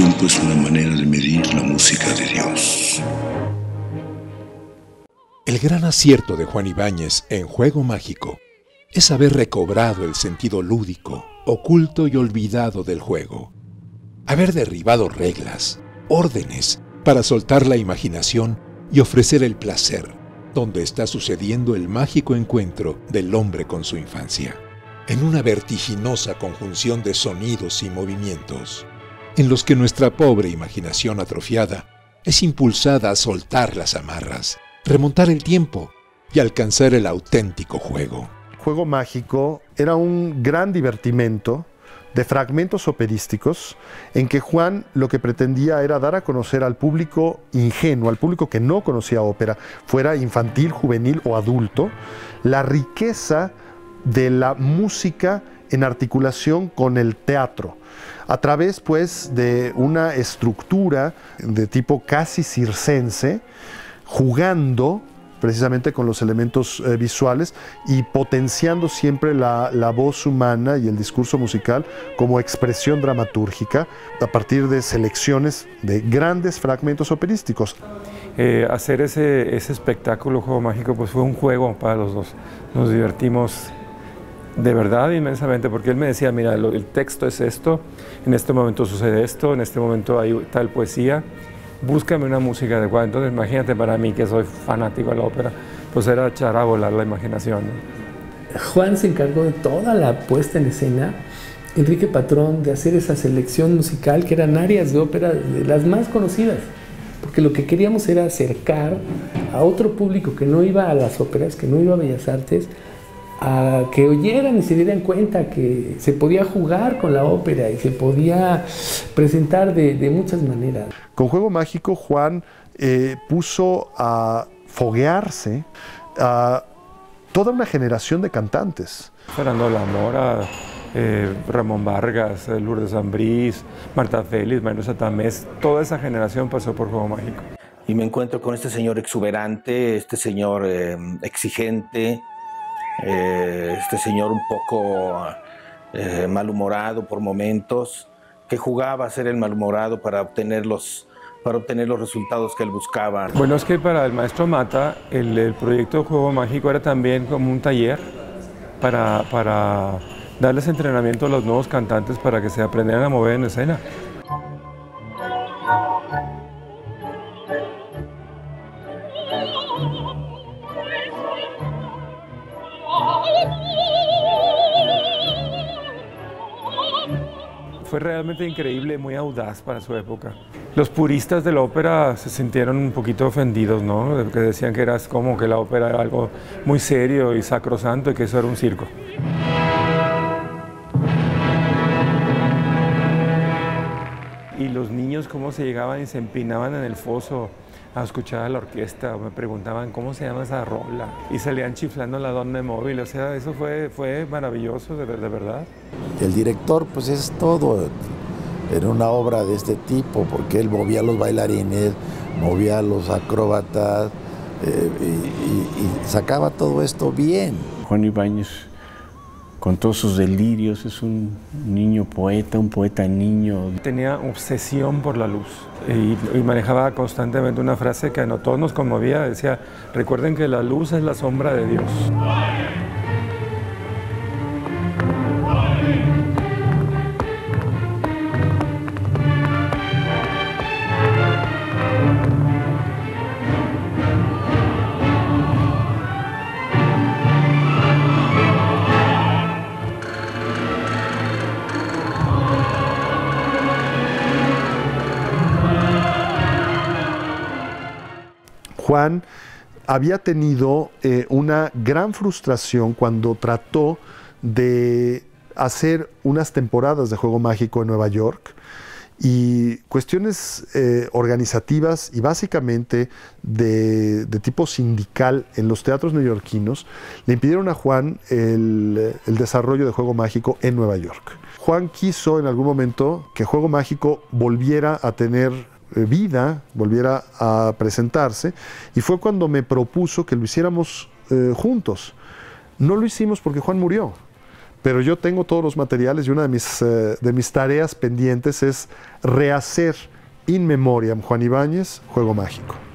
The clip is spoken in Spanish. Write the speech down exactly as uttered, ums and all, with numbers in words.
tiempo es una manera de medir la música de Dios. El gran acierto de Juan Ibáñez en Juego Mágico es haber recobrado el sentido lúdico, oculto y olvidado del juego. Haber derribado reglas, órdenes, para soltar la imaginación y ofrecer el placer, donde está sucediendo el mágico encuentro del hombre con su infancia. En una vertiginosa conjunción de sonidos y movimientos, en los que nuestra pobre imaginación atrofiada es impulsada a soltar las amarras, remontar el tiempo y alcanzar el auténtico juego. Juego Mágico era un gran divertimento de fragmentos operísticos en que Juan lo que pretendía era dar a conocer al público ingenuo, al público que no conocía ópera, fuera infantil, juvenil o adulto, la riqueza de la música en articulación con el teatro, a través pues de una estructura de tipo casi circense, jugando precisamente con los elementos eh, visuales y potenciando siempre la, la voz humana y el discurso musical como expresión dramatúrgica a partir de selecciones de grandes fragmentos operísticos. Eh, hacer ese, ese espectáculo Juego Mágico pues fue un juego para los dos. Nos divertimos de verdad inmensamente porque él me decía, mira, lo, el texto es esto, en este momento sucede esto, en este momento hay tal poesía, búscame una música adecuada. Entonces imagínate, para mí que soy fanático de la ópera, pues era echar a volar la imaginación. Juan se encargó de toda la puesta en escena, Enrique Patrón, de hacer esa selección musical que eran áreas de ópera de las más conocidas, porque lo que queríamos era acercar a otro público que no iba a las óperas, que no iba a Bellas Artes, a que oyeran y se dieran cuenta que se podía jugar con la ópera y se podía presentar de, de muchas maneras. Con Juego Mágico, Juan eh, puso a foguearse a toda una generación de cantantes. Fernando Alamora, eh, Ramón Vargas, Lourdes Ambriz, Marta Félix, Manuela Tamés, toda esa generación pasó por Juego Mágico. Y me encuentro con este señor exuberante, este señor eh, exigente, Eh, este señor un poco eh, malhumorado por momentos, que jugaba a ser el malhumorado para obtener los, para obtener los resultados que él buscaba. Bueno, es que para el maestro Mata, el, el proyecto Juego Mágico era también como un taller para, para darles entrenamiento a los nuevos cantantes para que se aprendieran a mover en escena. Fue realmente increíble, muy audaz para su época. Los puristas de la ópera se sintieron un poquito ofendidos, ¿no? Que decían que era como que la ópera era algo muy serio y sacrosanto y que eso era un circo. Y los niños cómo se llegaban y se empinaban en el foso a escuchar a la orquesta, me preguntaban cómo se llama esa rola y salían chiflando la donna móvil, o sea, eso fue, fue maravilloso, de, de verdad. El director pues es todo en una obra de este tipo, porque él movía a los bailarines, movía a los acróbatas eh, y, y, y sacaba todo esto bien. Juan Ibáñez, con todos sus delirios, es un niño poeta, un poeta niño. Tenía obsesión por la luz y, y manejaba constantemente una frase que a todos nos conmovía, decía, recuerden que la luz es la sombra de Dios. Juan había tenido eh, una gran frustración cuando trató de hacer unas temporadas de Juego Mágico en Nueva York y cuestiones eh, organizativas y básicamente de, de tipo sindical en los teatros neoyorquinos le impidieron a Juan el, el desarrollo de Juego Mágico en Nueva York. Juan quiso en algún momento que Juego Mágico volviera a tener vida, volviera a presentarse, y fue cuando me propuso que lo hiciéramos eh, juntos. No lo hicimos porque Juan murió, pero yo tengo todos los materiales y una de mis, eh, de mis tareas pendientes es rehacer in memoriam Juan Ibáñez, Juego Mágico.